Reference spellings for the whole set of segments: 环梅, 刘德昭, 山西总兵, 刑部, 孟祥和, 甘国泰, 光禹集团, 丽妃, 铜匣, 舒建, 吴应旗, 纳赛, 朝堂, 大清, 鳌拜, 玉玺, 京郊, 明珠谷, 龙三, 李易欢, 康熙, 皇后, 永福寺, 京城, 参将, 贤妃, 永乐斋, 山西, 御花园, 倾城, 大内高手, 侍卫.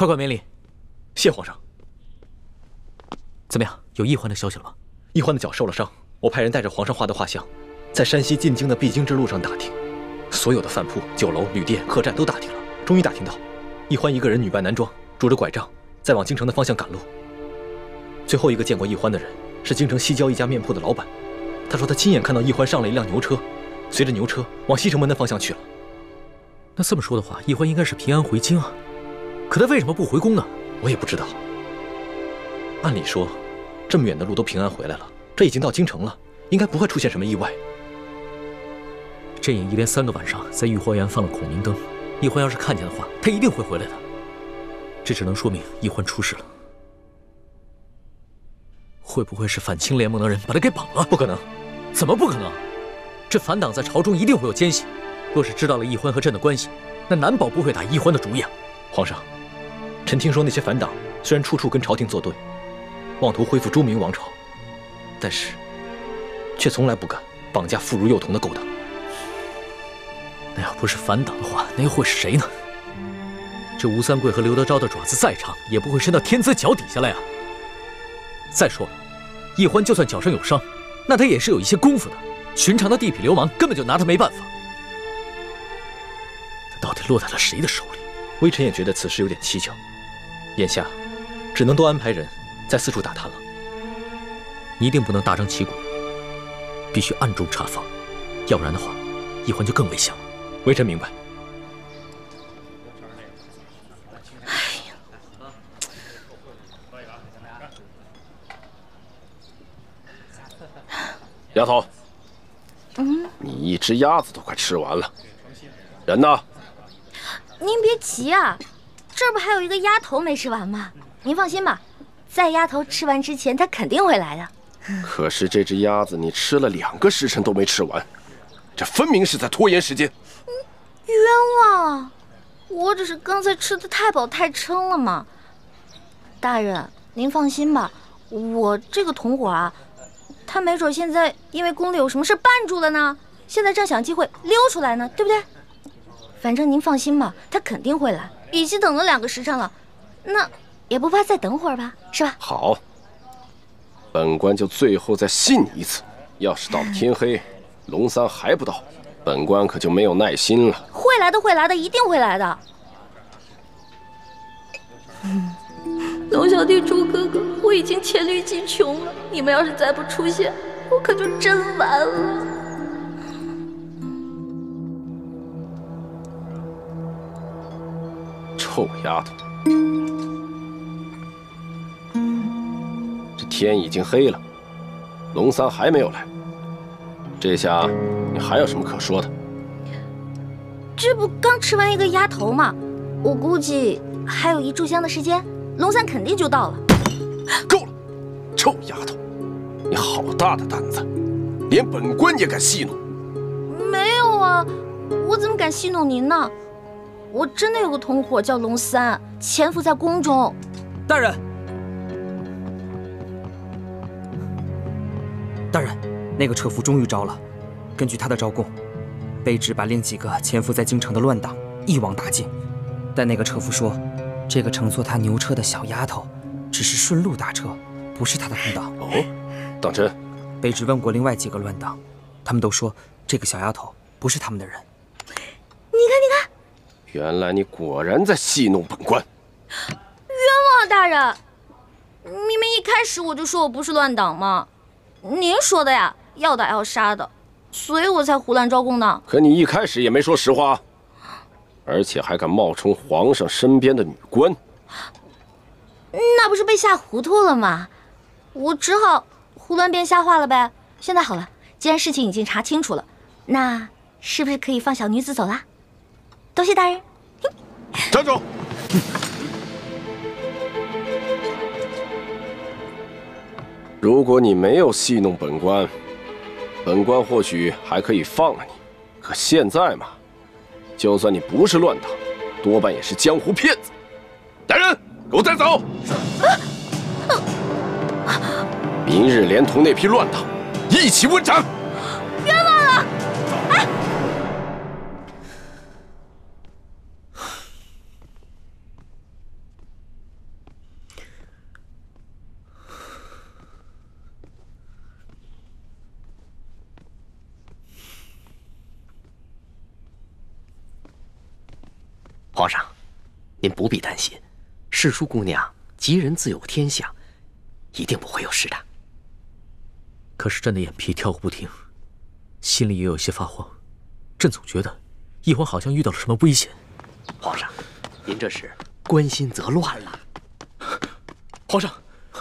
快快免礼。谢皇上。怎么样，有奕欢的消息了吗？奕欢的脚受了伤，我派人带着皇上画的画像，在山西进京的必经之路上打听，所有的饭铺、酒楼、旅店、客栈都打听了，终于打听到，奕欢一个人女扮男装，拄着拐杖，在往京城的方向赶路。最后一个见过奕欢的人是京城西郊一家面铺的老板，他说他亲眼看到奕欢上了一辆牛车，随着牛车往西城门的方向去了。那这么说的话，奕欢应该是平安回京啊，可他为什么不回宫呢？我也不知道。按理说，这么远的路都平安回来了，这已经到京城了，应该不会出现什么意外。朕也一连3个晚上在御花园放了孔明灯，奕欢要是看见的话，他一定会回来的。这只能说明奕欢出事了。会不会是反清联盟的人把他给绑了？不可能！怎么不可能？这反党在朝中一定会有奸细，若是知道了奕欢和朕的关系，那难保不会打奕欢的主意啊！皇上，臣听说那些反党虽然处处跟朝廷作对，妄图恢复朱明王朝，但是却从来不敢绑架妇孺幼童的勾当。那要不是反党的话，那又会是谁呢？这吴三桂和刘德昭的爪子再长，也不会伸到天子脚底下来啊！再说了，奕欢就算脚上有伤，那他也是有一些功夫的，寻常的地痞流氓根本就拿他没办法。他到底落在了谁的手里？微臣也觉得此事有点蹊跷，眼下只能多安排人再四处打探了。你一定不能大张旗鼓，必须暗中查访，要不然的话，奕欢就更危险了。微臣明白。哎呀，丫头，你一只鸭子都快吃完了，人呢？您别急啊，这不还有一个鸭头没吃完吗？您放心吧，在鸭头吃完之前，他肯定会来的。可是这只鸭子你吃了2个时辰都没吃完，这分明是在拖延时间。冤枉啊！我只是刚才吃的太饱太撑了嘛。大人，您放心吧，我这个同伙啊，他没准现在因为宫里有什么事绊住了呢，现在正想机会溜出来呢，对不对？反正您放心吧，他肯定会来。已经等了2个时辰了，那也不怕再等会儿吧，是吧？好，本官就最后再信你一次。要是到了天黑，龙三还不到，本官可就没有耐心了。会来的，会来的，一定会来的。龙小弟、朱哥哥，我已经黔驴技穷了，你们要是再不出现，我可就真完了。臭丫头，这天已经黑了，龙三还没有来，这下你还有什么可说的？这不刚吃完一个鸭头吗？我估计还有1炷香的时间，龙三肯定就到了。够了，臭丫头，你好大的胆子，连本官也敢戏弄！没有啊，我怎么敢戏弄您呢？我真的有个同伙叫龙三，潜伏在宫中。大人，大人，那个车夫终于招了。根据他的招供，卑职把另几个潜伏在京城的乱党一网打尽。但那个车夫说，这个乘坐他牛车的小丫头只是顺路打车，不是他的同党。哦，当真？卑职问过另外几个乱党，他们都说这个小丫头不是他们的人。你看，你看。原来你果然在戏弄本官，冤枉啊，大人！明明一开始我就说我不是乱党嘛，您说的呀，要打要杀的，所以我才胡乱招供的。可你一开始也没说实话，而且还敢冒充皇上身边的女官，那不是被吓糊涂了吗？我只好胡乱编瞎话了呗。现在好了，既然事情已经查清楚了，那是不是可以放小女子走啦？多谢大人。站住！如果你没有戏弄本官，本官或许还可以放了你。可现在嘛，就算你不是乱党，多半也是江湖骗子。来人，给我带走！明日连同那批乱党一起问斩！冤枉了！哎。皇上，您不必担心，世淑姑娘吉人自有天相，一定不会有事的。可是朕的眼皮跳个不停，心里也有些发慌。朕总觉得一会儿好像遇到了什么危险。皇上，您这是关心则乱了。皇上，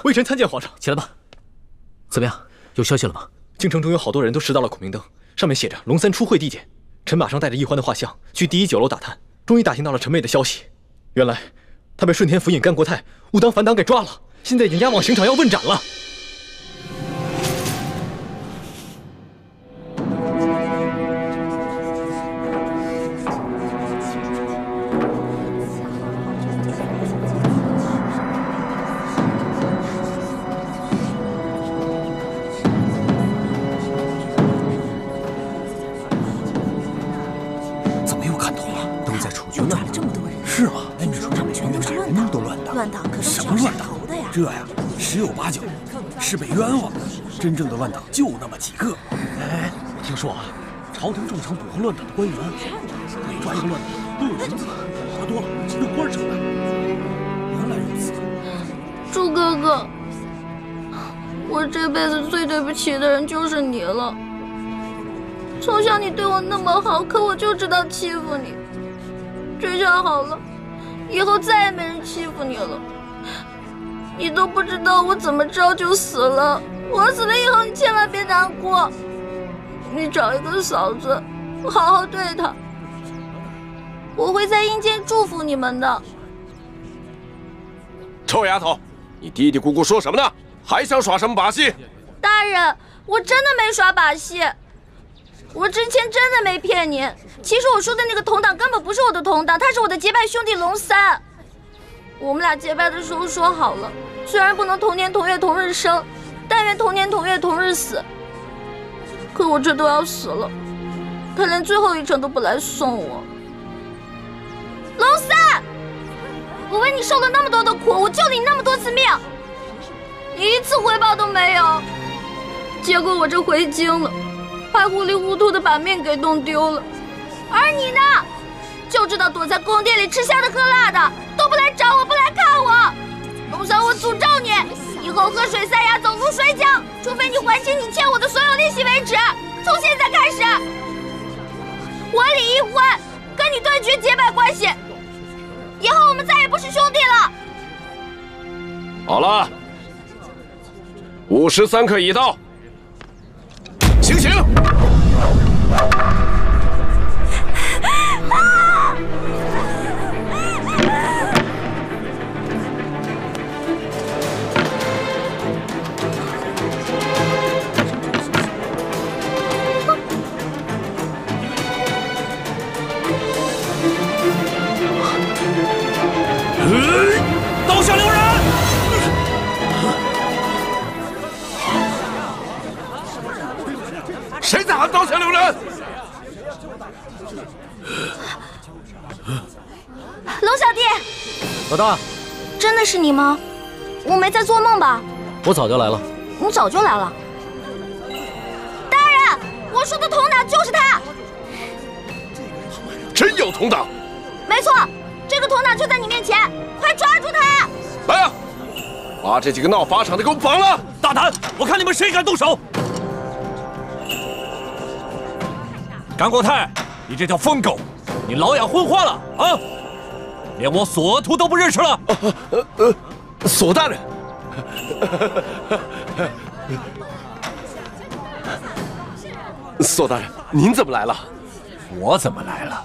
微臣参见皇上。起来吧。怎么样，有消息了吗？京城中有好多人都拾到了孔明灯，上面写着“龙三出会地点”。臣马上带着易欢的画像去第一酒楼打探，终于打听到了陈妹的消息。原来他被顺天府尹甘国泰误当反党给抓了，现在已经押往刑场要问斩了。 这呀，十有八九是被冤枉的。真正的乱党就那么几个。哎，我听说啊，朝廷重赏捕获乱党的官员，每抓一个乱党都有银子，花多了是用官惩的。原来如此。猪哥哥，我这辈子最对不起的人就是你了。从小你对我那么好，可我就知道欺负你。这下好了，以后再也没人欺负你了。 你都不知道我怎么着就死了，我死了以后你千万别难过，你找一个嫂子，好好对她，我会在阴间祝福你们的。臭丫头，你嘀嘀咕咕说什么呢？还想耍什么把戏？大人，我真的没耍把戏，我之前真的没骗您。其实我说的那个同党根本不是我的同党，他是我的结拜兄弟龙三。 我们俩结拜的时候说好了，虽然不能同年同月同日生，但愿同年同月同日死。可我这都要死了，他连最后一程都不来送我。龙三，我为你受了那么多的苦，我救了你那么多次命，你一次回报都没有。结果我这回京了，还糊里糊涂的把命给弄丢了。而你呢？ 就知道躲在宫殿里吃香的喝辣的，都不来找我，不来看我。龙三，我诅咒你，以后喝水塞牙，走路摔跤，除非你还清你欠我的所有利息为止。从现在开始，我李易欢跟你断绝结拜关系，以后我们再也不是兄弟了。好了，午时3刻已到，行刑。 刀下留人！谁在喊刀下留人？龙小弟，老大，真的是你吗？我没在做梦吧？我早就来了。你早就来了？大人，我说的同党就是他。真有同党？没错。 这个同党就在你面前，快抓住他！来呀，把这几个闹法场的给我绑了！大胆！我看你们谁敢动手！甘国泰，你这条疯狗，你老眼昏花了啊！连我索额图都不认识了！索大人，索大人，您怎么来了？我怎么来了？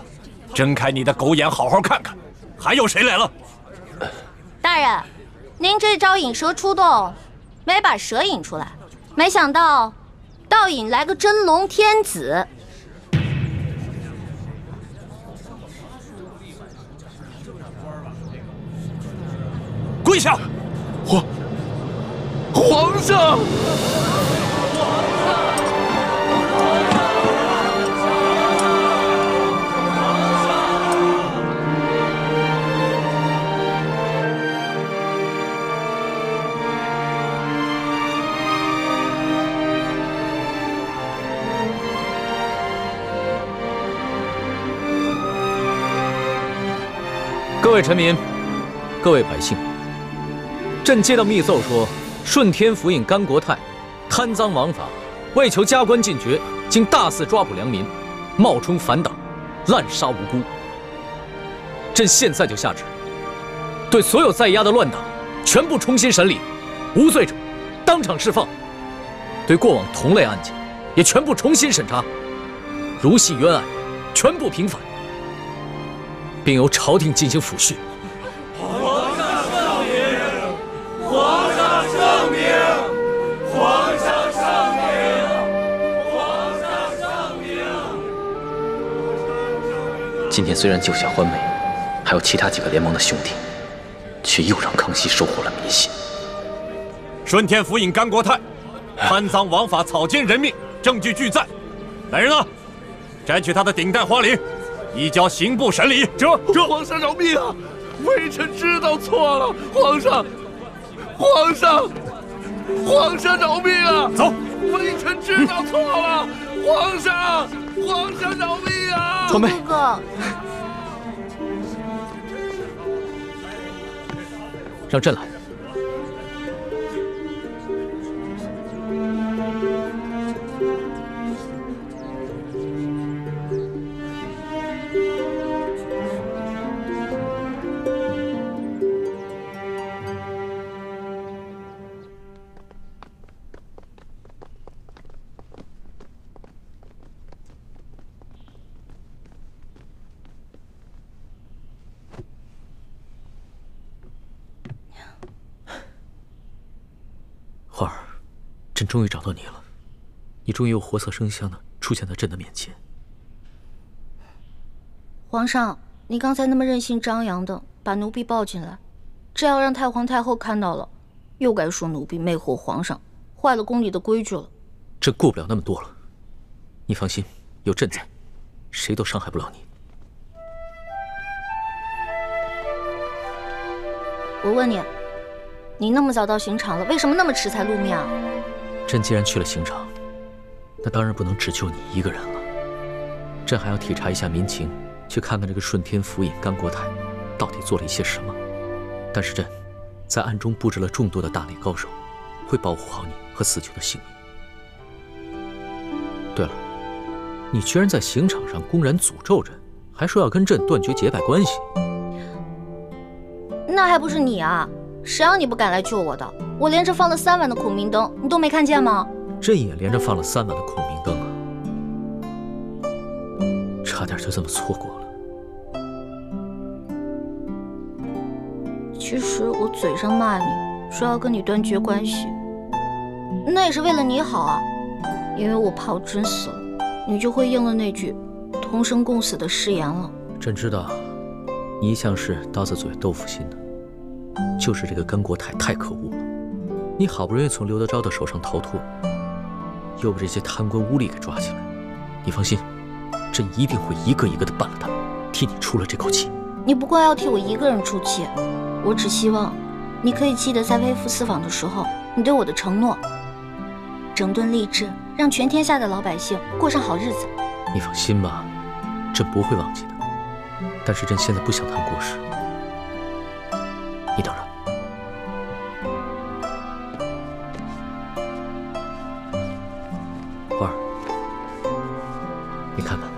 睁开你的狗眼，好好看看！ 还有谁来了？大人，您这招引蛇出洞，没把蛇引出来，没想到倒引来个真龙天子。跪下！皇上！位臣民，各位百姓，朕接到密奏说，顺天府尹甘国泰贪赃枉法，为求加官进爵，竟大肆抓捕良民，冒充反党，滥杀无辜。朕现在就下旨，对所有在押的乱党全部重新审理，无罪者当场释放；对过往同类案件也全部重新审查，如系冤案，全部平反。 并由朝廷进行抚恤。皇上圣明！皇上圣明！皇上圣明！皇上圣明！今天虽然救下欢美，还有其他几个联盟的兄弟，却又让康熙收获了民心。顺天府尹甘国泰贪赃枉法，草菅人命，证据俱在。来人啊，摘去他的顶戴花翎。 移交刑部审理。这皇上饶命啊！微臣知道错了，皇上，皇上，皇上饶命啊！走，微臣知道错了，皇上，皇上饶命啊！传妹，让朕来。花儿，朕终于找到你了，你终于又活色生香的出现在朕的面前。皇上，你刚才那么任性张扬的把奴婢抱进来，这要让太皇太后看到了，又该说奴婢魅惑皇上，坏了宫里的规矩了。朕顾不了那么多了，你放心，有朕在，谁都伤害不了你。我问你。 你那么早到刑场了，为什么那么迟才露面啊？朕既然去了刑场，那当然不能只救你一个人了。朕还要体察一下民情，去看看这个顺天府尹甘国泰到底做了一些什么。但是朕在暗中布置了众多的大内高手，会保护好你和死囚的性命。对了，你居然在刑场上公然诅咒朕，还说要跟朕断绝结拜关系，那还不是你啊？ 谁让你不敢来救我的？我连着放了3晚的孔明灯，你都没看见吗？朕也连着放了3晚的孔明灯啊，差点就这么错过了。其实我嘴上骂你，说要跟你断绝关系，那也是为了你好啊，因为我怕我真死了，你就会应了那句同生共死的誓言了。朕知道，你一向是刀子嘴豆腐心的。 就是这个甘国泰太可恶了！你好不容易从刘德昭的手上逃脱，又被这些贪官污吏给抓起来。你放心，朕一定会一个一个的办了他，替你出了这口气。你不光要替我一个人出气，我只希望你可以记得在微服私访的时候，你对我的承诺，整顿吏治，让全天下的老百姓过上好日子。你放心吧，朕不会忘记的。但是朕现在不想谈国事。 你等着。花儿，你看看，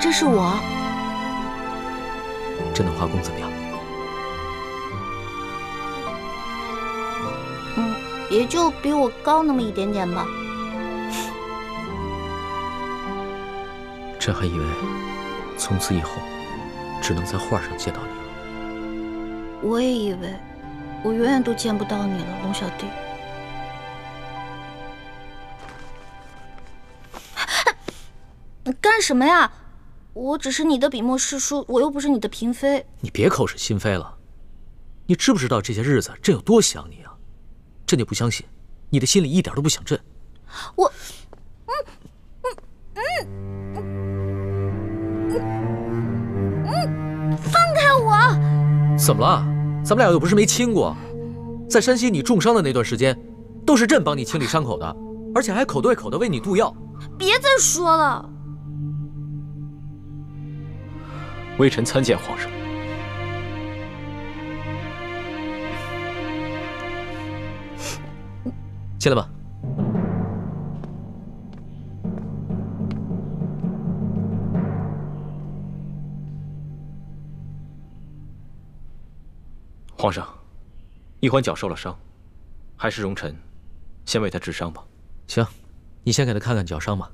这是我。朕的画工怎么样？也就比我高那么一点点吧。朕还以为从此以后。 只能在画上见到你了。我也以为，我永远都见不到你了，龙小弟。你干什么呀？我只是你的笔墨诗书，我又不是你的嫔妃。你别口是心非了。你知不知道这些日子朕有多想你啊？朕就不相信，你的心里一点都不想朕。我，放开我！怎么了？咱们俩又不是没亲过。在山西你重伤的那段时间，都是朕帮你清理伤口的，而且还口对口的为你渡药。别再说了。微臣参见皇上。进来吧。 皇上，易欢脚受了伤，还是容臣先为他治伤吧。行，你先给他看看脚伤吧。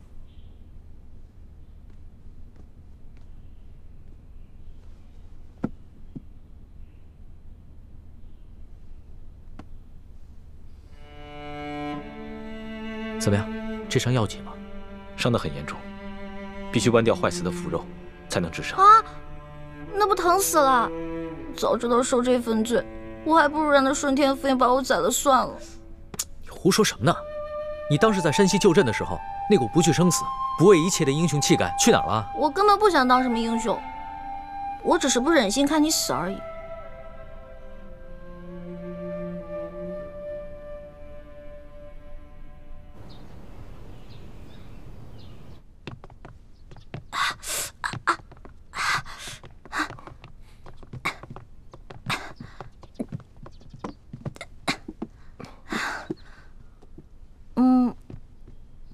怎么样，这伤要紧吗？伤得很严重，必须剜掉坏死的腐肉，才能治伤。啊，那不疼死了！ 早知道受这份罪，我还不如让那顺天府尹把我宰了算了。你胡说什么呢？你当时在山西救阵的时候，那股不惧生死、不畏一切的英雄气概去哪儿了？我根本不想当什么英雄，我只是不忍心看你死而已。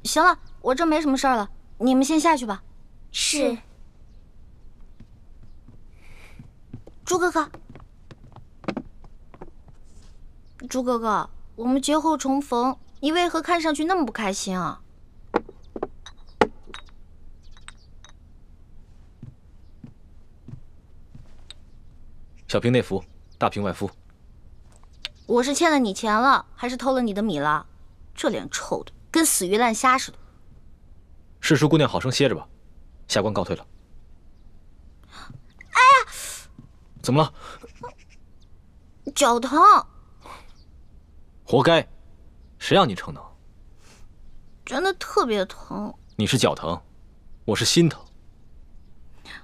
行了，我这没什么事儿了，你们先下去吧。是。朱哥哥，朱哥哥，我们劫后重逢，你为何看上去那么不开心啊？小平内服，大平外敷。我是欠了你钱了，还是偷了你的米了？这脸臭的。 跟死鱼烂虾似的。世叔姑娘，好生歇着吧，下官告退了。哎呀！怎么了？脚疼。活该，谁让你逞能？真的特别疼。你是脚疼，我是心疼。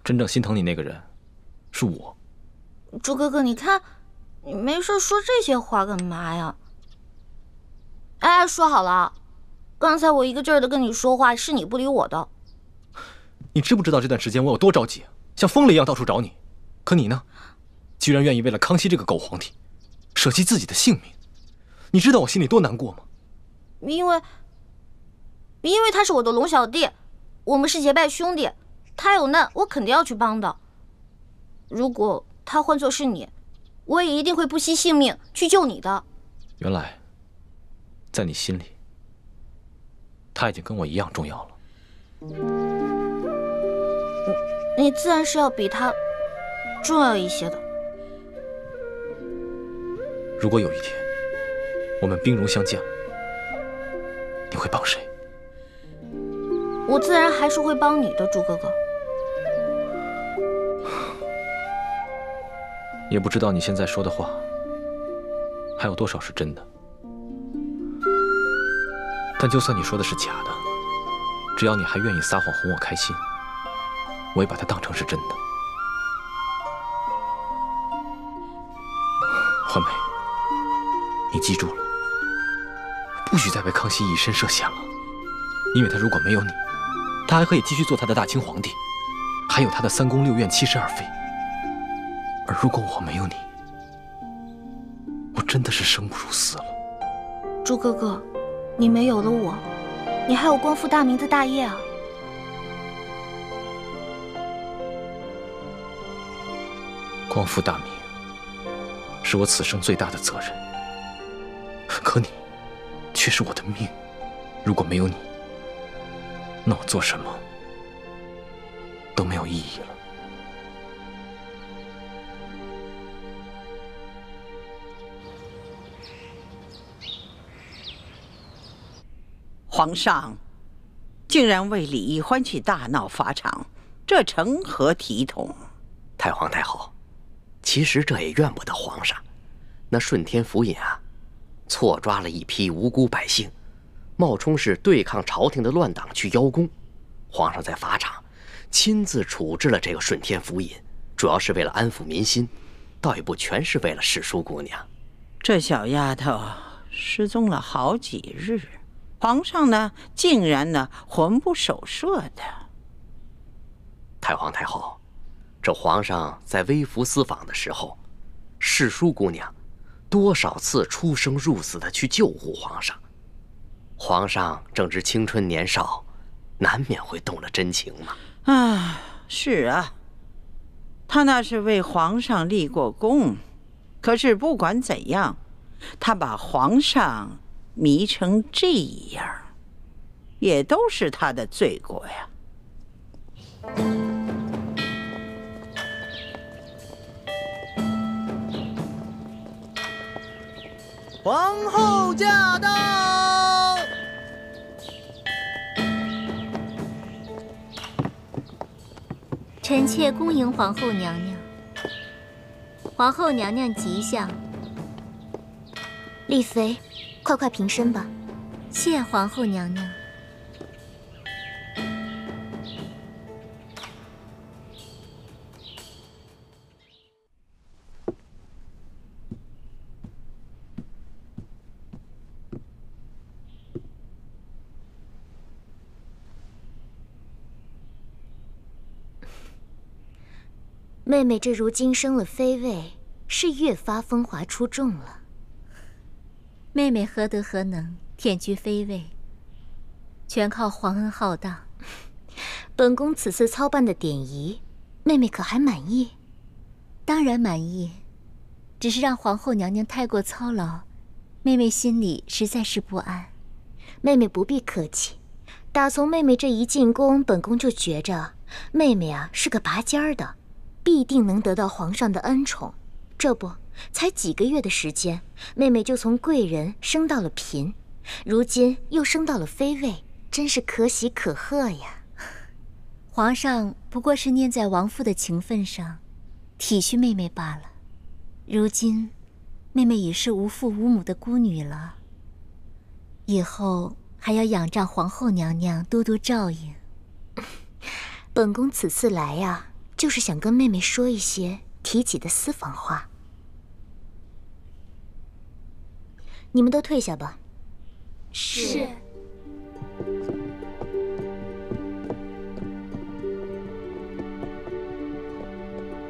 真正心疼你那个人，是我。朱哥哥，你看，你没事说这些话干嘛呀？哎，说好了。 刚才我一个劲儿的跟你说话，是你不理我的。你知不知道这段时间我有多着急，像疯了一样到处找你？可你呢，居然愿意为了康熙这个狗皇帝，舍弃自己的性命。你知道我心里多难过吗？因为他是我的龙小弟，我们是结拜兄弟，他有难我肯定要去帮的。如果他换作是你，我也一定会不惜性命去救你的。原来，在你心里。 他已经跟我一样重要了。你自然是要比他重要一些的。如果有一天我们兵戎相见了，你会帮谁？我自然还是会帮你的，朱哥哥。也不知道你现在说的话还有多少是真的。 但就算你说的是假的，只要你还愿意撒谎哄我开心，我也把它当成是真的。欢梅，你记住了，不许再为康熙一身设限了，因为他如果没有你，他还可以继续做他的大清皇帝，还有他的三宫六院七十二妃。而如果我没有你，我真的是生不如死了。朱哥哥。 你没有了我，你还有光复大明的大业啊！光复大明是我此生最大的责任，可你却是我的命。如果没有你，那我做什么都没有意义了。 皇上，竟然为李易欢去大闹法场，这成何体统？太皇太后，其实这也怨不得皇上。那顺天府尹啊，错抓了一批无辜百姓，冒充是对抗朝廷的乱党去邀功。皇上在法场亲自处置了这个顺天府尹，主要是为了安抚民心，倒也不全是为了世叔姑娘。这小丫头失踪了好几日。 皇上呢，竟然呢魂不守舍的。太皇太后，这皇上在微服私访的时候，侍书姑娘多少次出生入死的去救护皇上。皇上正值青春年少，难免会动了真情嘛。啊，是啊，他那是为皇上立过功，可是不管怎样，他把皇上迷成这样，也都是他的罪过呀。 皇后驾到！臣妾恭迎皇后娘娘。皇后娘娘吉祥。丽妃，快平身吧。谢皇后娘娘。妹妹这如今升了妃位，是越发风华出众了。妹妹何德何能，舔居妃位，全靠皇恩浩荡。本宫此次操办的典仪，妹妹可还满意？当然满意，只是让皇后娘娘太过操劳，妹妹心里实在是不安。妹妹不必客气，打从妹妹这一进宫，本宫就觉着妹妹啊是个拔尖儿的。 必定能得到皇上的恩宠，这不，才几个月的时间，妹妹就从贵人升到了嫔，如今又升到了妃位，真是可喜可贺呀！皇上不过是念在亡父的情分上，体恤妹妹罢了。如今，妹妹已是无父无母的孤女了，以后还要仰仗皇后娘娘多多照应。本宫此次来呀。 就是想跟妹妹说一些提己的私房话。你们都退下吧。是。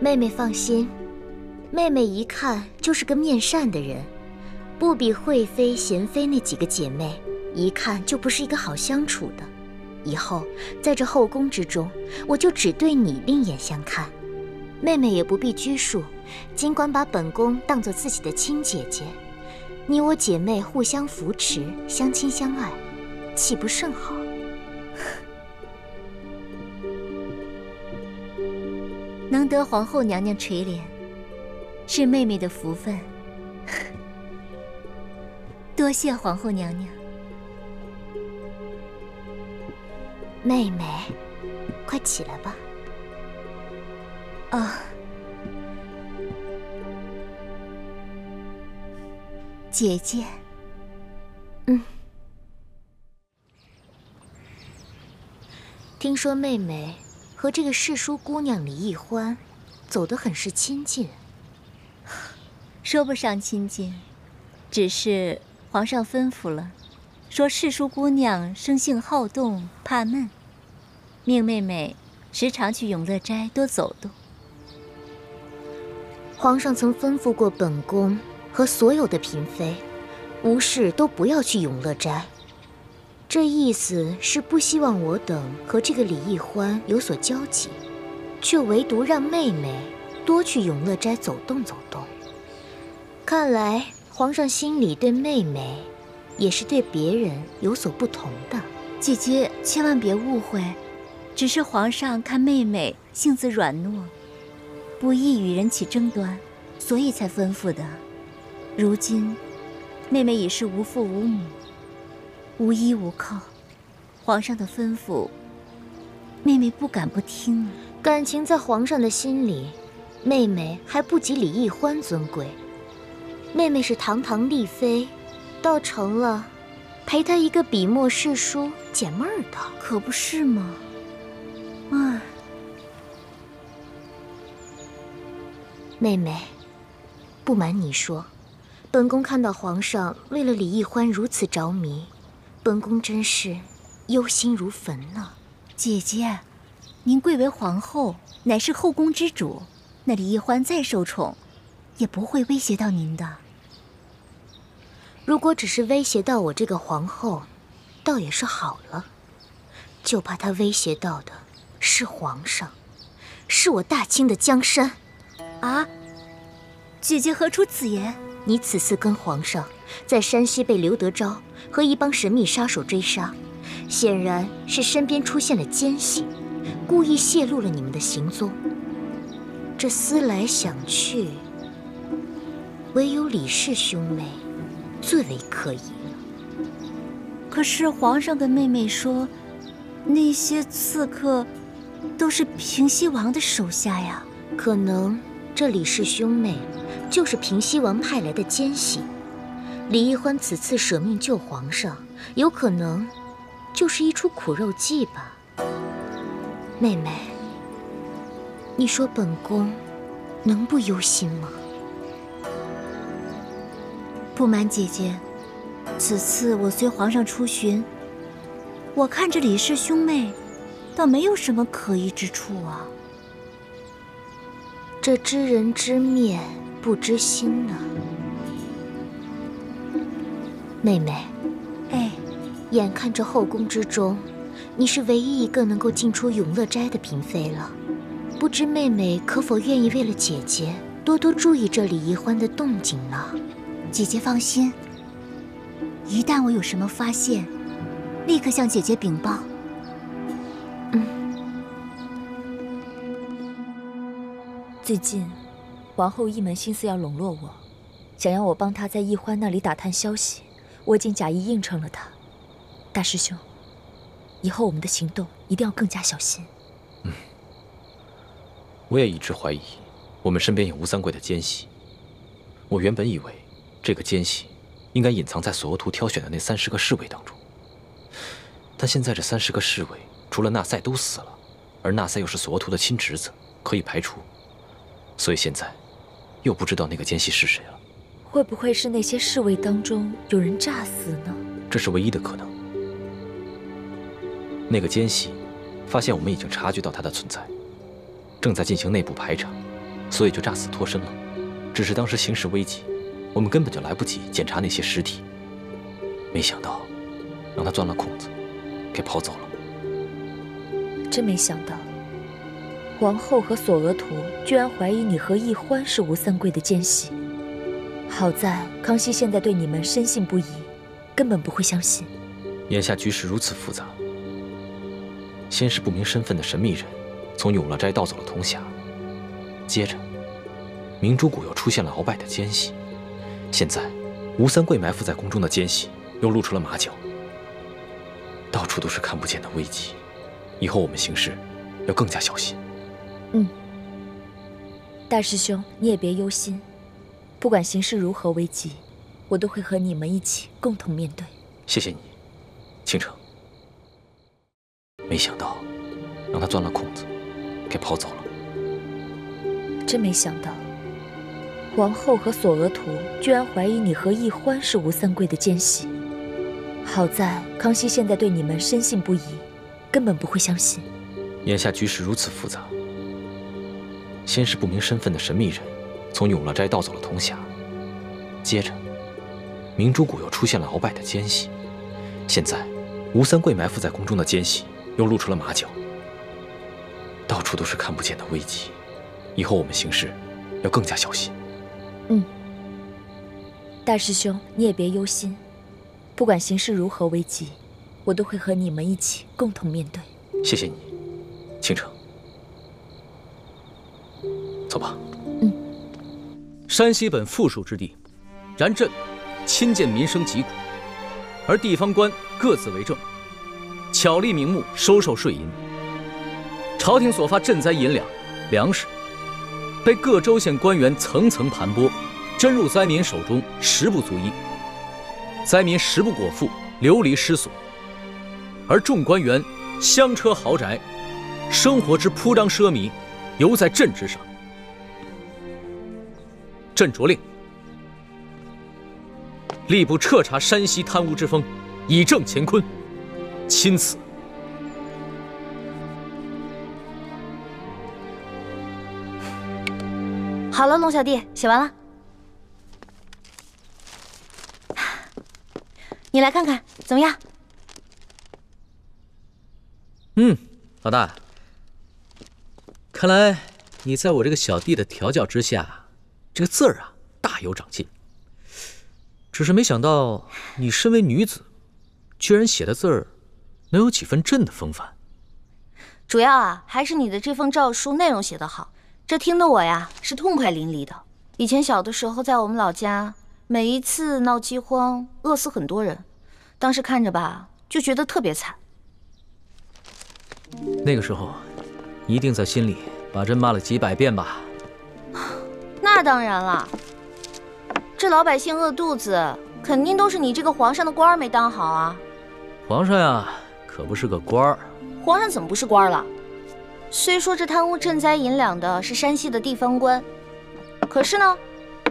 妹妹放心，妹妹一看就是个面善的人，不比惠妃、贤妃那几个姐妹，一看就不是一个好相处的。 以后在这后宫之中，我就只对你另眼相看。妹妹也不必拘束，尽管把本宫当做自己的亲姐姐，你我姐妹互相扶持，相亲相爱，岂不甚好？能得皇后娘娘垂怜，是妹妹的福分。多谢皇后娘娘。 妹妹，快起来吧。哦，姐姐，听说妹妹和这个侍书姑娘李易欢走得很是亲近。说不上亲近，只是皇上吩咐了。 说侍书姑娘生性好动，怕闷，命妹妹时常去永乐斋多走动。皇上曾吩咐过本宫和所有的嫔妃，无事都不要去永乐斋。这意思是不希望我等和这个李易欢有所交集，却唯独让妹妹多去永乐斋走动走动。看来皇上心里对妹妹。 也是对别人有所不同的，姐姐千万别误会，只是皇上看妹妹性子软糯，不易与人起争端，所以才吩咐的。如今，妹妹已是无父无母，无依无靠，皇上的吩咐，妹妹不敢不听啊。感情在皇上的心里，妹妹还不及李易欢尊贵，妹妹是堂堂丽妃。 倒成了陪他一个笔墨侍书解闷儿的，可不是吗？啊，妹妹，不瞒你说，本宫看到皇上为了李易欢如此着迷，本宫真是忧心如焚呢。姐姐，您贵为皇后，乃是后宫之主，那李易欢再受宠，也不会威胁到您的。如果只是威胁到我这个皇后，倒也是好了，就怕他威胁到的是皇上，是我大清的江山。啊，姐姐何出此言？你此次跟皇上在山西被刘德昭和一帮神秘杀手追杀，显然是身边出现了奸细，故意泄露了你们的行踪。这思来想去，唯有李氏兄妹最为可疑了。可是皇上跟妹妹说，那些刺客都是平西王的手下呀。可能这李氏兄妹就是平西王派来的奸细。李易欢此次舍命救皇上，有可能就是一出苦肉计吧。妹妹，你说本宫能不忧心吗？不瞒姐姐，此次我随皇上出巡，我看这李氏兄妹倒没有什么可疑之处啊。这知人知面不知心呢。妹妹，哎，眼看着后宫之中，你是唯一一个能够进出永乐斋的嫔妃了，不知妹妹可否愿意为了姐姐多多注意这李易欢的动静呢？姐姐放心，一旦我有什么发现，立刻向姐姐禀报。嗯。最近，王后一门心思要笼络我，想要我帮她在易欢那里打探消息。我已经假意应承了他，大师兄，以后我们的行动一定要更加小心。嗯，我也一直怀疑，我们身边有吴三桂的奸细。我原本以为这个奸细应该隐藏在索额图挑选的那30个侍卫当中，但现在这30个侍卫除了纳赛都死了，而纳赛又是索额图的亲侄子，可以排除，所以现在又不知道那个奸细是谁了。会不会是那些侍卫当中有人诈死呢？这是唯一的可能。那个奸细发现我们已经察觉到他的存在，正在进行内部排查，所以就诈死脱身了。只是当时形势危急，我们根本就来不及检查那些尸体，没想到让他钻了空子，给跑走了。真没想到，皇后和索额图居然怀疑你和易欢是吴三桂的奸细。好在康熙现在对你们深信不疑，根本不会相信。眼下局势如此复杂，先是不明身份的神秘人从永乐斋盗走了铜匣，接着明珠谷又出现了鳌拜的奸细，现在吴三桂埋伏在宫中的奸细又露出了马脚，到处都是看不见的危机。以后我们行事要更加小心。嗯，大师兄你也别忧心。不管形势如何危急，我都会和你们一起共同面对。谢谢你，倾城。没想到，让他钻了空子，给跑走了。真没想到，皇后和索额图居然怀疑你和易欢是吴三桂的奸细。好在康熙现在对你们深信不疑，根本不会相信。眼下局势如此复杂，先是不明身份的神秘人从永乐斋盗走了铜匣，接着明珠谷又出现了鳌拜的奸细，现在吴三桂埋伏在宫中的奸细又露出了马脚，到处都是看不见的危机。以后我们行事要更加小心。嗯，大师兄你也别忧心。不管形势如何危急，我都会和你们一起共同面对。谢谢你，倾城。走吧。山西本富庶之地，然朕亲见民生疾苦，而地方官各自为政，巧立名目收受税银。朝廷所发赈灾银两、粮食，被各州县官员层层盘剥，真入灾民手中，实不足一。灾民食不果腹，流离失所。而众官员香车豪宅，生活之铺张奢靡，犹在朕之上。朕着令，吏部彻查山西贪污之风，以正乾坤。钦此。好了，龙小弟，写完了，你来看看怎么样？嗯，老大，看来你在我这个小弟的调教之下，这个字儿啊大有长进。只是没想到你身为女子，居然写的字儿能有几分朕的风范。主要啊，还是你的这封诏书内容写得好。 这听得我呀是痛快淋漓的。以前小的时候，在我们老家，每一次闹饥荒，饿死很多人。当时看着吧，就觉得特别惨。那个时候，你一定在心里把朕骂了几百遍吧？那当然了，这老百姓饿肚子，肯定都是你这个皇上的官儿没当好啊。皇上呀，可不是个官儿。皇上怎么不是官儿了？ 虽说这贪污赈灾银两的是山西的地方官，可是呢，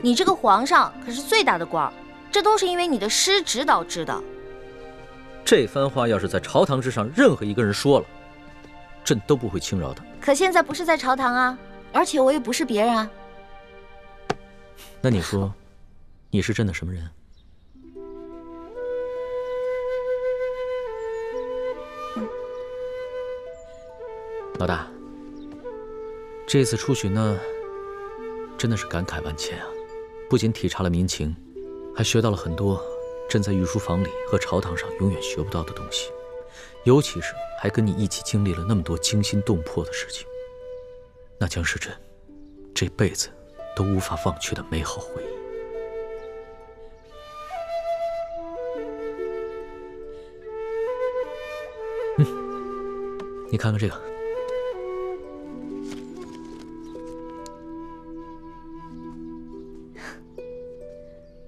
你这个皇上可是最大的官儿，这都是因为你的失职导致的。这番话要是在朝堂之上任何一个人说了，朕都不会轻饶的。可现在不是在朝堂啊，而且我也不是别人啊。那你说，你是朕的什么人？ 老大，这次出巡呢，真的是感慨万千啊！不仅体察了民情，还学到了很多朕在御书房里和朝堂上永远学不到的东西。尤其是还跟你一起经历了那么多惊心动魄的事情，那将是朕这辈子都无法忘却的美好回忆。嗯，你看看这个。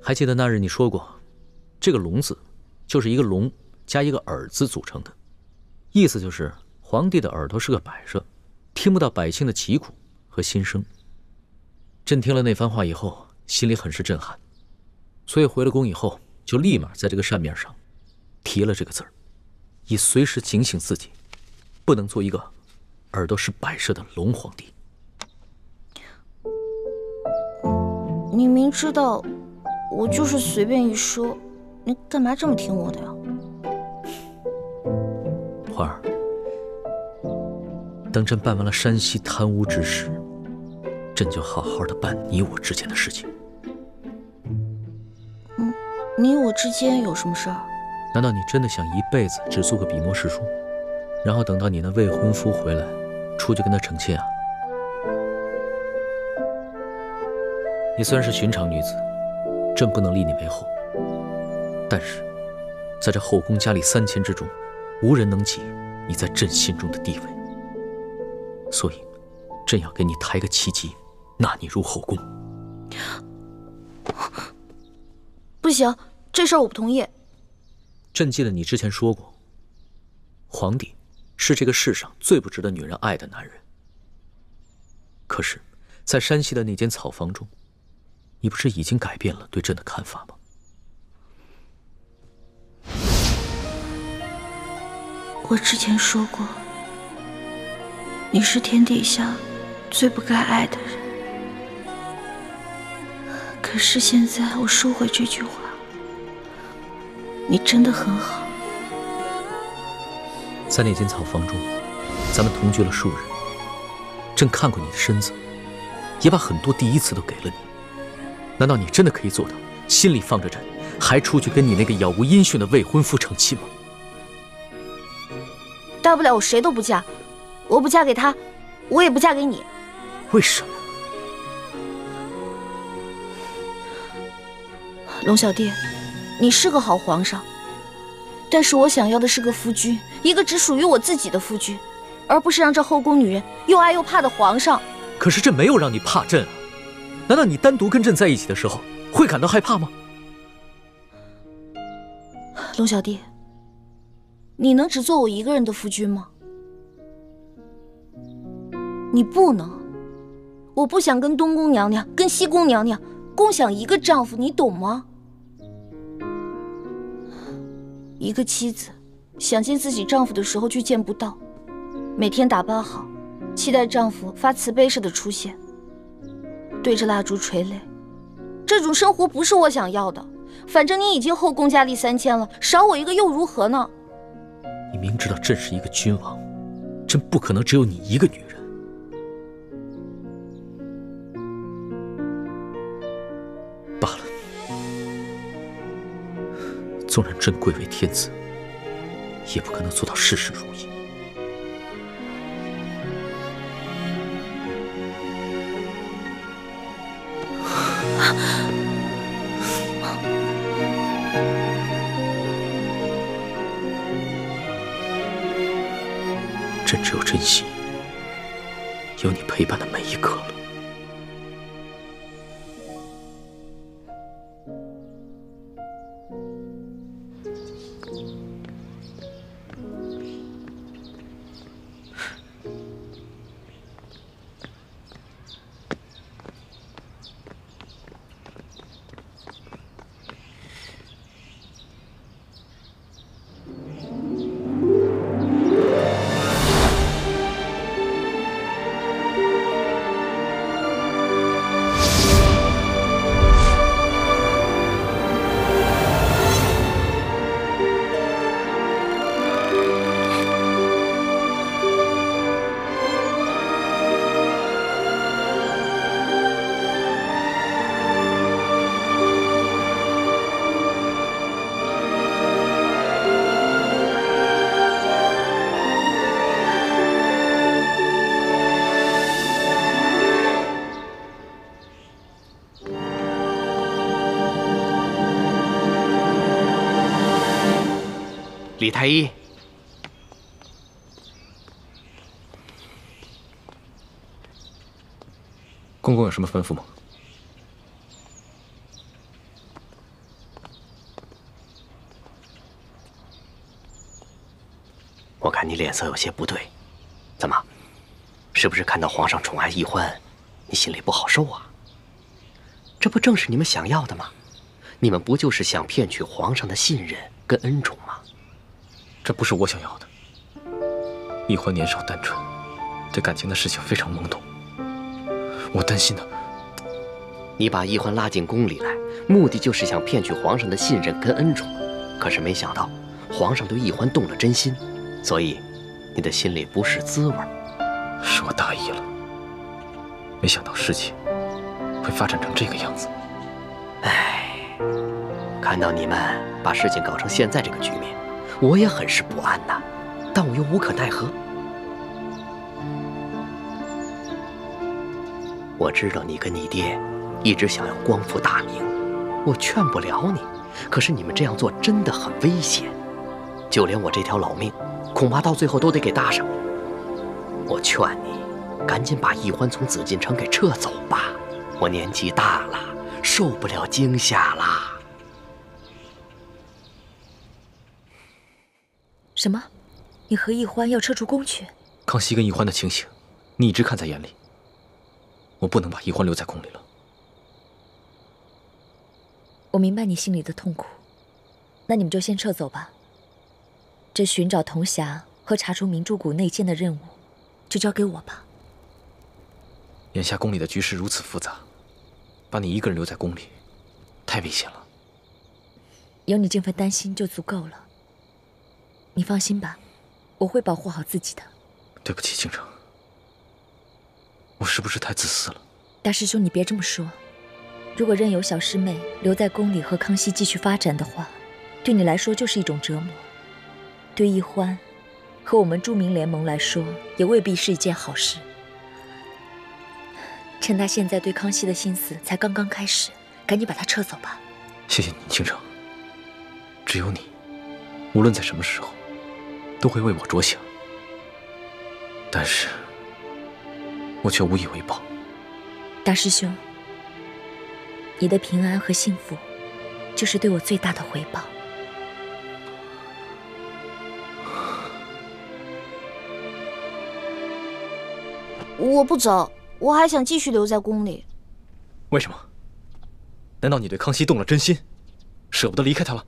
还记得那日你说过，这个“龙”字就是一个龙加一个耳字组成的，意思就是皇帝的耳朵是个摆设，听不到百姓的疾苦和心声。朕听了那番话以后，心里很是震撼，所以回了宫以后，就立马在这个扇面上提了这个字儿，以随时警醒自己，不能做一个耳朵是摆设的龙皇帝。你明知道。 我就是随便一说，你干嘛这么听我的呀？花儿，等朕办完了山西贪污之事，朕就好好的办你我之间的事情。嗯，你我之间有什么事儿？难道你真的想一辈子只做个笔墨侍书，然后等到你那未婚夫回来，出去跟他成亲啊？你虽然是寻常女子。 朕不能立你为后，但是，在这后宫佳丽3000之中，无人能及你在朕心中的地位。所以，朕要给你抬个旗级，纳你入后宫。不行，这事儿我不同意。朕记得你之前说过，皇帝是这个世上最不值得女人爱的男人。可是，在山西的那间草房中。 你不是已经改变了对朕的看法吗？我之前说过，你是天底下最不该爱的人。可是现在我收回这句话，你真的很好。在那间草房中，咱们同居了数日，朕看过你的身子，也把很多第一次都给了你。 难道你真的可以做到心里放着朕，还出去跟你那个杳无音讯的未婚夫成亲吗？大不了我谁都不嫁，我不嫁给他，我也不嫁给你。为什么？龙小弟，你是个好皇上，但是我想要的是个夫君，一个只属于我自己的夫君，而不是让这后宫女人又爱又怕的皇上。可是朕没有让你怕朕啊。 难道你单独跟朕在一起的时候会感到害怕吗？龙小弟，你能只做我一个人的夫君吗？你不能，我不想跟东宫娘娘、跟西宫娘娘共享一个丈夫，你懂吗？一个妻子想见自己丈夫的时候却见不到，每天打扮好，期待丈夫发慈悲似的出现。对着蜡烛垂泪。这种生活不是我想要的，反正你已经后宫佳丽3000了，少我一个又如何呢？你明知道朕是一个君王，朕不可能只有你一个女人。 纵然朕贵为天子，也不可能做到事事如意。朕只有珍惜有你陪伴的每一刻了。 李太医，公公有什么吩咐吗？我看你脸色有些不对，怎么？是不是看到皇上宠爱懿欢，你心里不好受啊？这不正是你们想要的吗？你们不就是想骗取皇上的信任跟恩宠吗？ 这不是我想要的。易欢年少单纯，对感情的事情非常懵懂。我担心的，你把易欢拉进宫里来，目的就是想骗取皇上的信任跟恩宠。可是没想到，皇上对易欢动了真心，所以你的心里不是滋味。是我大意了，没想到事情会发展成这个样子。哎，看到你们把事情搞成现在这个局面。 我也很是不安呐，但我又无可奈何。我知道你跟你爹一直想要光复大明，我劝不了你。可是你们这样做真的很危险，就连我这条老命，恐怕到最后都得给搭上。我劝你，赶紧把易欢从紫禁城给撤走吧。我年纪大了，受不了惊吓啦。 什么？你和易欢要撤出宫去？康熙跟易欢的情形，你一直看在眼里。我不能把易欢留在宫里了。我明白你心里的痛苦，那你们就先撤走吧。这寻找铜匣和查出明珠谷内奸的任务，就交给我吧。眼下宫里的局势如此复杂，把你一个人留在宫里，太危险了。有你这份担心就足够了。 你放心吧，我会保护好自己的。对不起，京城，我是不是太自私了？大师兄，你别这么说。如果任由小师妹留在宫里和康熙继续发展的话，对你来说就是一种折磨，对易欢和我们著名联盟来说也未必是一件好事。趁他现在对康熙的心思才刚刚开始，赶紧把他撤走吧。谢谢你，京城。只有你，无论在什么时候。 都会为我着想，但是我却无以为报。大师兄，你的平安和幸福，就是对我最大的回报。我不走，我还想继续留在宫里。为什么？难道你对康熙动了真心，舍不得离开他了？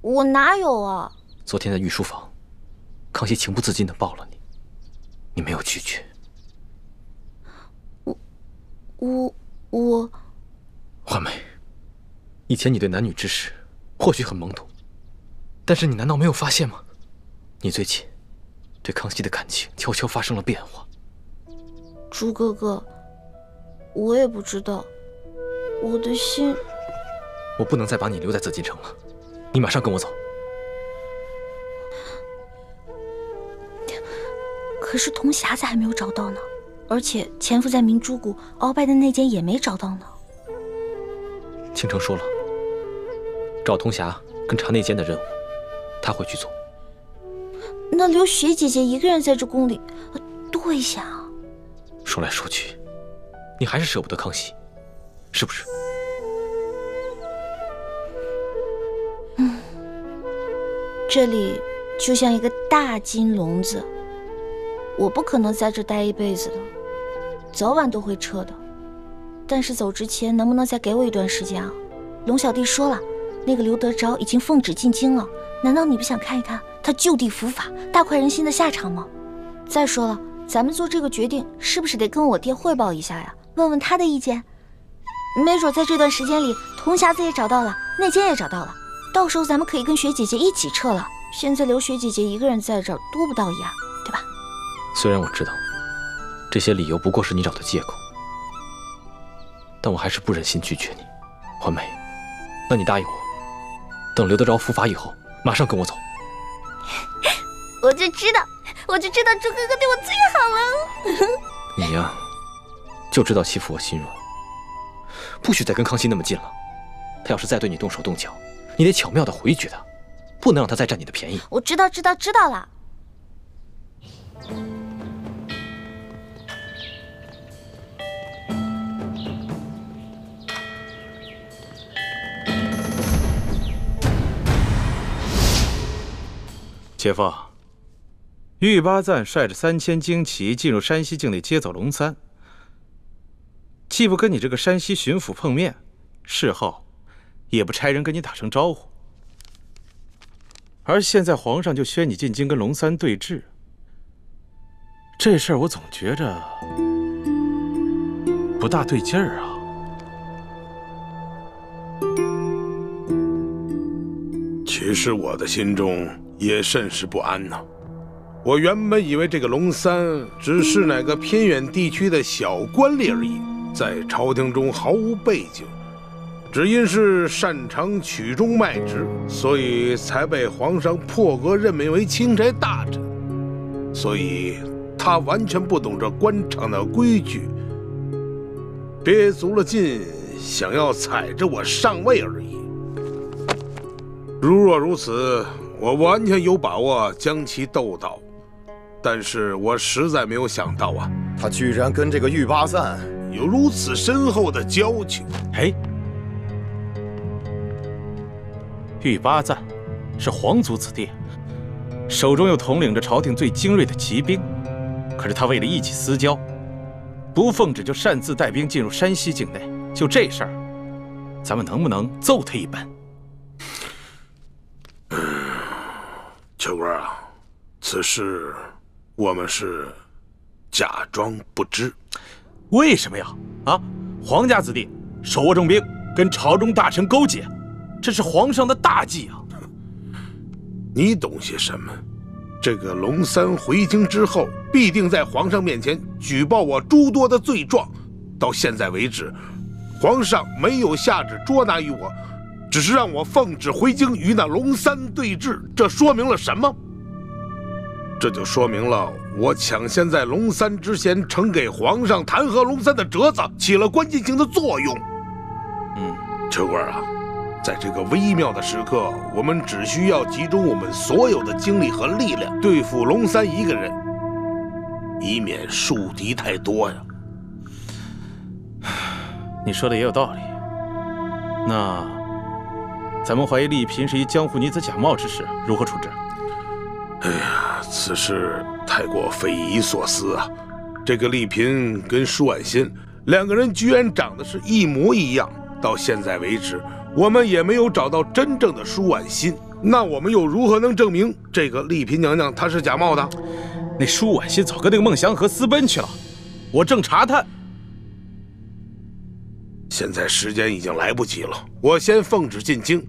我哪有啊！昨天在御书房。 康熙情不自禁地抱了你，你没有拒绝。我我。画眉，以前你对男女之事或许很懵懂，但是你难道没有发现吗？你最近对康熙的感情悄悄发生了变化。朱哥哥，我也不知道，我的心……我不能再把你留在紫禁城了，你马上跟我走。 可是铜匣子还没有找到呢，而且潜伏在明珠谷鳌拜的那件也没找到呢。倾城说了，找铜匣跟查内奸的任务，他会去做。那留雪姐姐一个人在这宫里，多危险啊！说来说去，你还是舍不得康熙，是不是？嗯，这里就像一个大金笼子。 我不可能在这待一辈子的，早晚都会撤的。但是走之前，能不能再给我一段时间啊？龙小弟说了，那个刘德昭已经奉旨进京了，难道你不想看一看他就地伏法、大快人心的下场吗？再说了，咱们做这个决定，是不是得跟我爹汇报一下呀？问问他的意见。没准在这段时间里，铜匣子也找到了，内奸也找到了，到时候咱们可以跟雪姐姐一起撤了。现在留雪姐姐一个人在这儿，多不道义啊，对吧？ 虽然我知道这些理由不过是你找的借口，但我还是不忍心拒绝你，环梅。那你答应我，等刘德昭伏法以后，马上跟我走。我就知道朱哥哥对我最好了。你呀，就知道欺负我心软。不许再跟康熙那么近了，他要是再对你动手动脚，你得巧妙的回绝他，不能让他再占你的便宜。我知道了。 姐夫，玉八赞率着3000精骑进入山西境内接走龙三，既不跟你这个山西巡抚碰面，事后也不差人跟你打声招呼，而现在皇上就宣你进京跟龙三对峙，这事儿我总觉着不大对劲儿啊。 其实我的心中也甚是不安呐。我原本以为这个龙三只是哪个偏远地区的小官吏而已，在朝廷中毫无背景，只因是擅长曲中卖直，所以才被皇上破格任命为钦差大臣。所以他完全不懂这官场的规矩，憋足了劲想要踩着我上位而已。 如若如此，我完全有把握将其斗倒，但是我实在没有想到啊，他居然跟这个玉八赞有如此深厚的交情。哎，玉八赞是皇族子弟，手中又统领着朝廷最精锐的骑兵，可是他为了一己私交，不奉旨就擅自带兵进入山西境内。就这事儿，咱们能不能揍他一本？ 秋官啊，此事我们是假装不知。为什么呀？啊，皇家子弟手握重兵，跟朝中大臣勾结，这是皇上的大忌啊！你懂些什么？这个龙三回京之后，必定在皇上面前举报我诸多的罪状。到现在为止，皇上没有下旨捉拿于我。 只是让我奉旨回京与那龙三对峙，这说明了什么？这就说明了我抢先在龙三之前呈给皇上弹劾龙三的折子起了关键性的作用。嗯，秋官啊，在这个微妙的时刻，我们只需要集中我们所有的精力和力量对付龙三一个人，以免树敌太多呀。你说的也有道理。那。 咱们怀疑丽嫔是一江湖女子假冒之事，如何处置？哎呀，此事太过匪夷所思啊！这个丽嫔跟舒婉欣两个人居然长得是一模一样，到现在为止，我们也没有找到真正的舒婉欣。那我们又如何能证明这个丽嫔娘娘她是假冒的？那舒婉欣早跟那个孟祥和私奔去了，我正查探。现在时间已经来不及了，我先奉旨进京。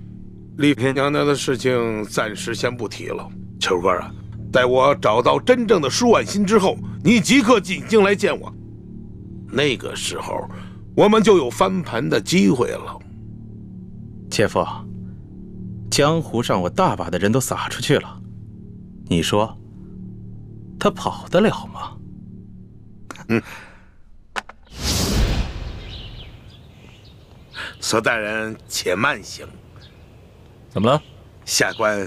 李纨娘娘的事情暂时先不提了。秋官啊，待我找到真正的舒婉心之后，你即刻进京来见我。那个时候，我们就有翻盘的机会了。姐夫，江湖上我大把的人都撒出去了，你说他跑得了吗？嗯。 佘大人，且慢行。怎么了？下官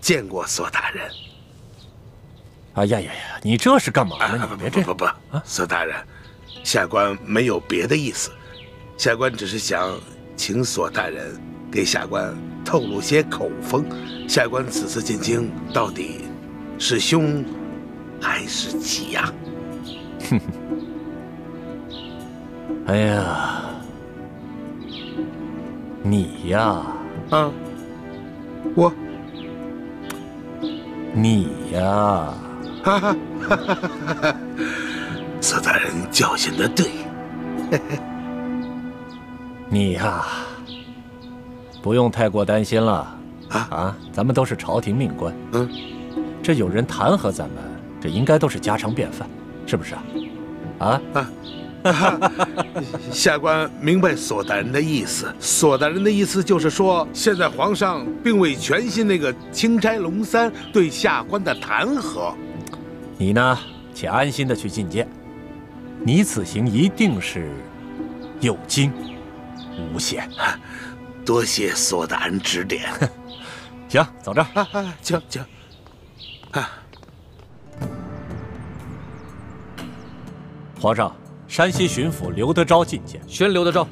见过佘大人。哎呀呀呀！你这是干嘛呢？你别这……不，佘大人，下官没有别的意思，下官只是想请佘大人给下官透露些口风。下官此次进京到底是凶还是吉呀？哼哼。哎呀！ 你呀，啊，我，你呀，哈哈哈哈哈哈！佘大人教训的对，你呀，不用太过担心了啊！咱们都是朝廷命官，嗯，这有人弹劾咱们，这应该都是家常便饭，是不是啊？啊！ 下官明白索大人的意思。索大人的意思就是说，现在皇上并未全信那个钦差龙三对下官的弹劾。你呢，且安心的去觐见。你此行一定是有惊无险。多谢索大人指点。行，走着。行。啊，皇上。 山西巡抚刘德昭觐见，宣刘德昭。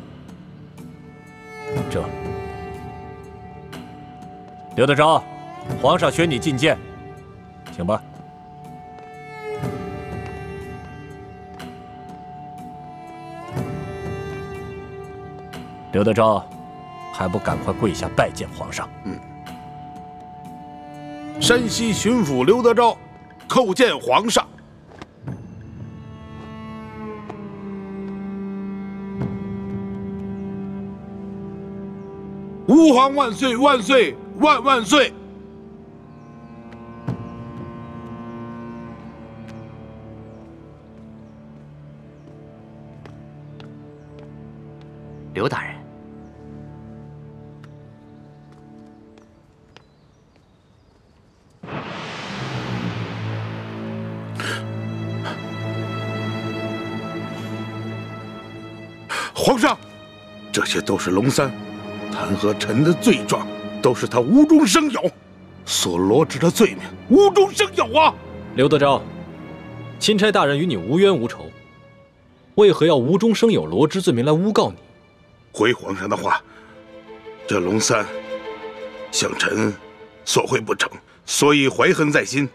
这，刘德昭，皇上宣你觐见，请吧。刘德昭，还不赶快跪下拜见皇上？嗯。山西巡抚刘德昭，叩见皇上。 吾皇万岁万岁万万岁！刘大人，皇上，这些都是龙三。 弹劾臣的罪状，都是他无中生有，所罗织的罪名，无中生有啊！刘德昭，钦差大人与你无冤无仇，为何要无中生有罗织罪名来诬告你？回皇上的话，这龙三想臣索贿不成，所以怀恨在心，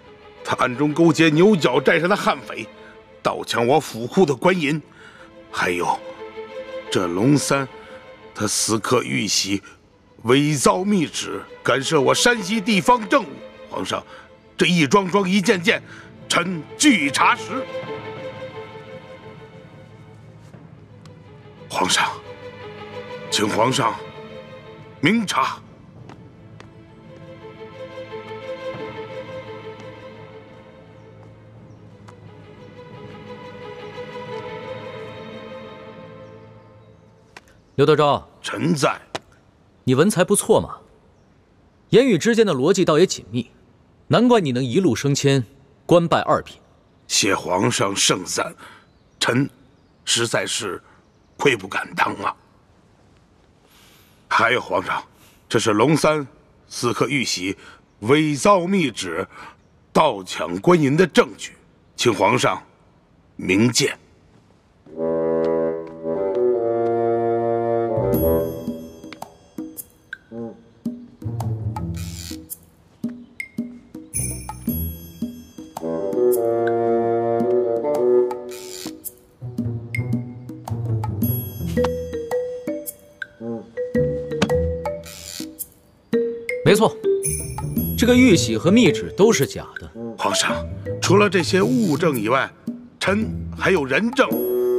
他暗中勾结牛角寨上的悍匪，盗抢我府库的官银，还有这龙三。 他私刻玉玺，伪造密旨，干涉我山西地方政务。皇上，这一桩桩一件件，臣据以查实。皇上，请皇上明察。刘德昭，臣在。你文才不错嘛，言语之间的逻辑倒也紧密，难怪你能一路升迁，官拜二品。谢皇上盛赞，臣实在是愧不敢当啊。还有皇上，这是龙三私刻玉玺、伪造密旨、盗抢官银的证据，请皇上明鉴。 没错，这个玉玺和密旨都是假的。皇上，除了这些物证以外，臣还有人证。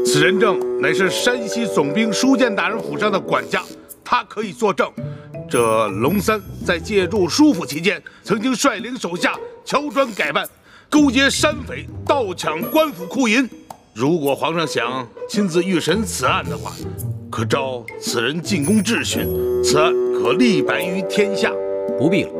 此人证乃是山西总兵舒建大人府上的管家，他可以作证。这龙三在借助叔父期间，曾经率领手下乔装改扮，勾结山匪，盗抢官府库银。如果皇上想亲自御审此案的话，可召此人进宫质询，此案可立白于天下。不必了，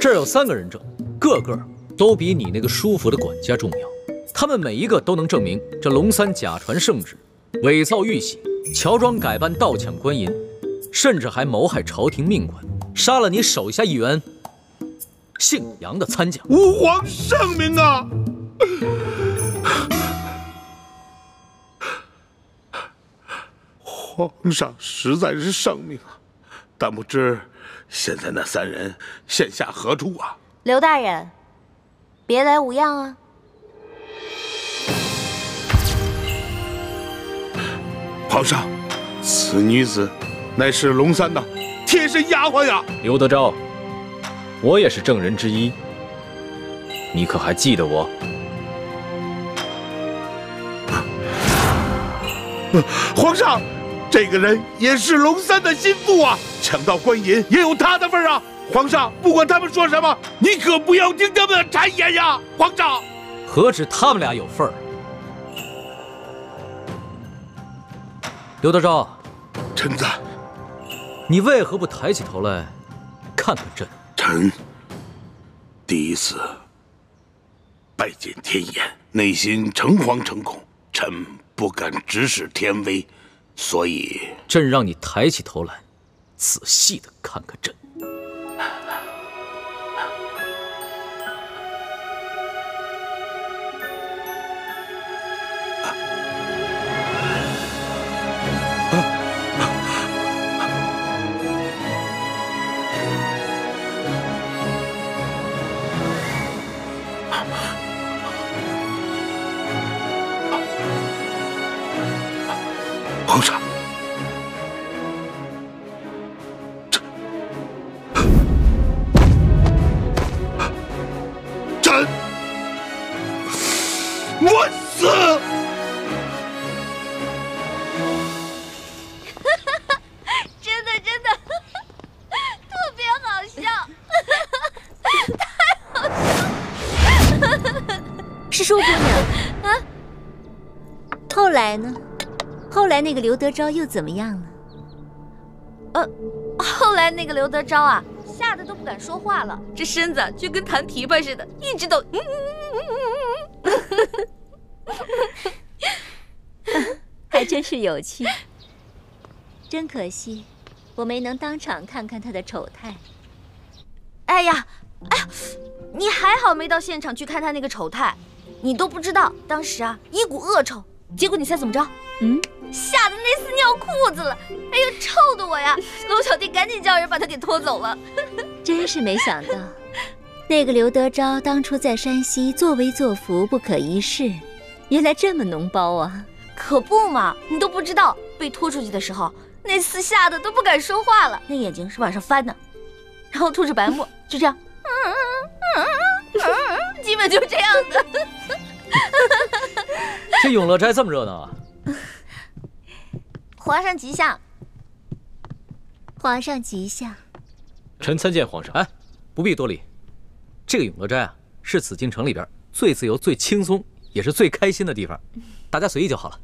这儿有三个人证，个个都比你那个叔父的管家重要。 他们每一个都能证明，这龙三假传圣旨，伪造玉玺，乔装改扮，盗抢官银，甚至还谋害朝廷命官，杀了你手下一员姓杨的参将。吾皇圣明啊！皇上实在是圣明啊！但不知现在那三人现下何处啊？刘大人，别来无恙啊！ 皇上，此女子乃是龙三的贴身丫鬟呀。刘德昭，我也是证人之一，你可还记得我？皇上，这个人也是龙三的心腹啊，抢到官银也有他的份啊。皇上，不管他们说什么，你可不要听他们的谗言呀。皇上，何止他们俩有份儿？ 刘德昭，臣在。你为何不抬起头来，看看朕？臣第一次拜见天颜，内心诚惶诚恐，臣不敢直视天威，所以朕让你抬起头来，仔细的看看朕。皇上，朕，我死！真的真的，特别好笑，太好笑了！师叔姑娘啊，后来呢？ 后来那个刘德昭又怎么样了？后来那个刘德昭啊，吓得都不敢说话了，这身子就跟弹琵琶似的，一直都还真是有趣。真可惜，我没能当场看看他的丑态。哎呀，哎呀，你还好没到现场去看他那个丑态，你都不知道，当时啊一股恶臭，结果你猜怎么着？ 嗯，吓得那厮尿裤子了，哎呦，臭的我呀！娄小弟赶紧叫人把他给拖走了。真是没想到，那个刘德昭当初在山西作威作福，不可一世，原来这么脓包啊！可不嘛，你都不知道，被拖出去的时候，那厮吓得都不敢说话了，那眼睛是往上翻的，然后吐着白沫，就这样，基本就这样的。这永乐斋这么热闹啊！ 皇上吉祥，皇上吉祥。臣参见皇上。哎，不必多礼。这个永乐斋啊，是紫禁城里边最自由、最轻松，也是最开心的地方，大家随意就好了。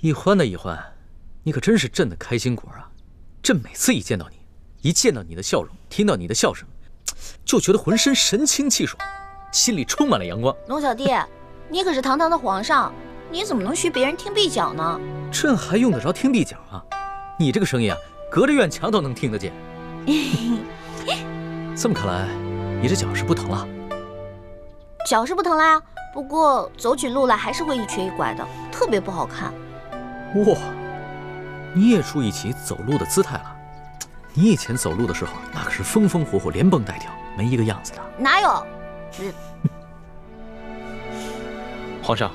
一欢的一欢，你可真是朕的开心果啊！朕每次一见到你，一见到你的笑容，听到你的笑声，就觉得浑身神清气爽，心里充满了阳光。龙小弟。你可是堂堂的皇上，你怎么能学别人听壁角呢？朕还用得着听壁角啊？你这个声音啊，隔着院墙都能听得见。这么看来，你这脚是不疼了？脚是不疼啦，不过走起路来还是会一瘸一拐的，特别不好看。哇，你也注意起走路的姿态了？你以前走路的时候，那可是风风火火，连蹦带跳，没一个样子的。哪有？皇上，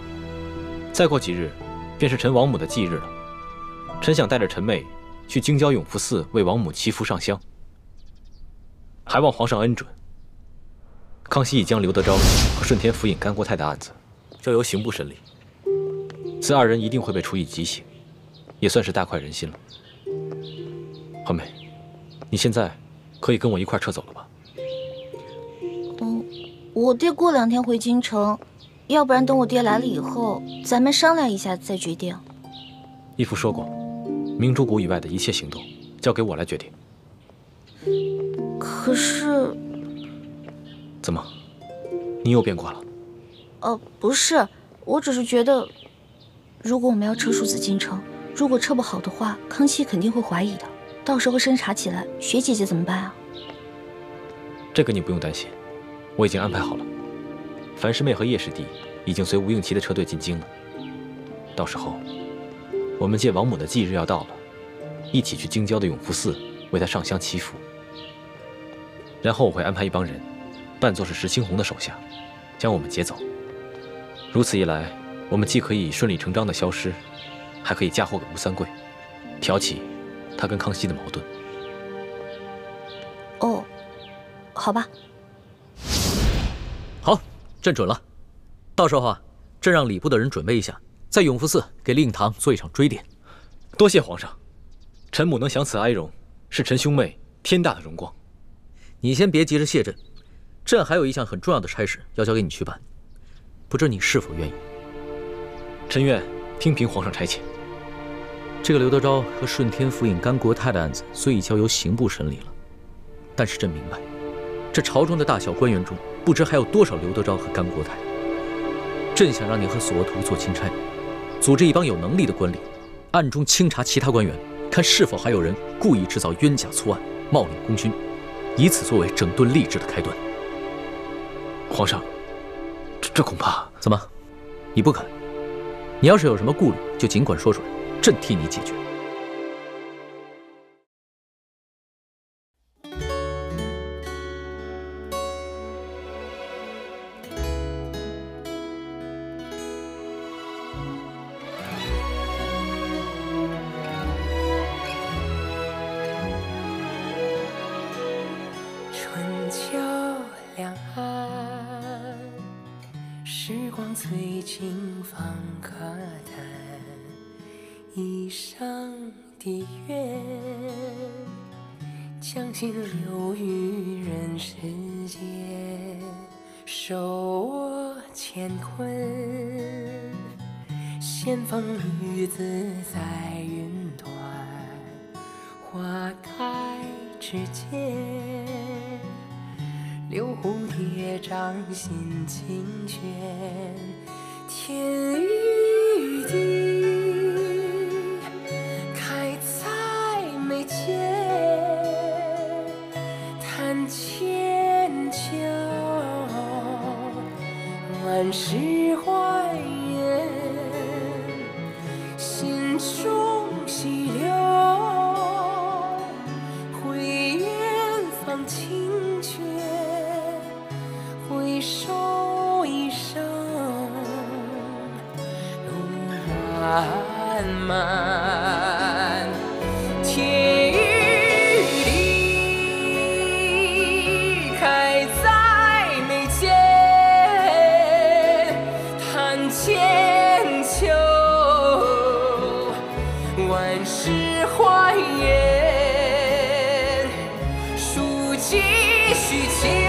再过几日，便是臣王母的忌日了。臣想带着臣妹去京郊永福寺为王母祈福上香，还望皇上恩准。康熙已将刘德昭和顺天府尹干锅泰的案子交由刑部审理。此二人一定会被处以极刑，也算是大快人心了。黄梅，你现在可以跟我一块撤走了吧？我爹过2天回京城，要不然等我爹来了以后，咱们商量一下再决定。义父说过，明珠谷以外的一切行动交给我来决定。可是，怎么，你又变卦了？不是，我只是觉得，如果我们要撤庶子进城，如果撤不好的话，康熙肯定会怀疑的，到时候侦查起来，雪姐姐怎么办啊？这个你不用担心。 我已经安排好了，樊师妹和叶师弟已经随吴应旗的车队进京了。到时候，我们借王母的忌日要到了，一起去京郊的永福寺为她上香祈福。然后我会安排一帮人，扮作是石青红的手下，将我们劫走。如此一来，我们既可以顺理成章的消失，还可以嫁祸给吴三桂，挑起他跟康熙的矛盾。哦，好吧。 好，朕准了。到时候啊，朕让礼部的人准备一下，在永福寺给令堂做一场追点。多谢皇上，臣母能享此哀荣，是臣兄妹天大的荣光。你先别急着谢朕，朕还有一项很重要的差事要交给你去办，不知你是否愿意？臣愿听凭皇上差遣。这个刘德昭和顺天府尹甘国泰的案子虽已交由刑部审理了，但是朕明白。 这朝中的大小官员中，不知还有多少刘德昭和甘国泰。朕想让你和索额图做钦差，组织一帮有能力的官吏，暗中清查其他官员，看是否还有人故意制造冤假错案，冒领功勋，以此作为整顿吏治的开端。皇上，这恐怕……怎么？你不肯？你要是有什么顾虑，就尽管说出来，朕替你解决。 虚情。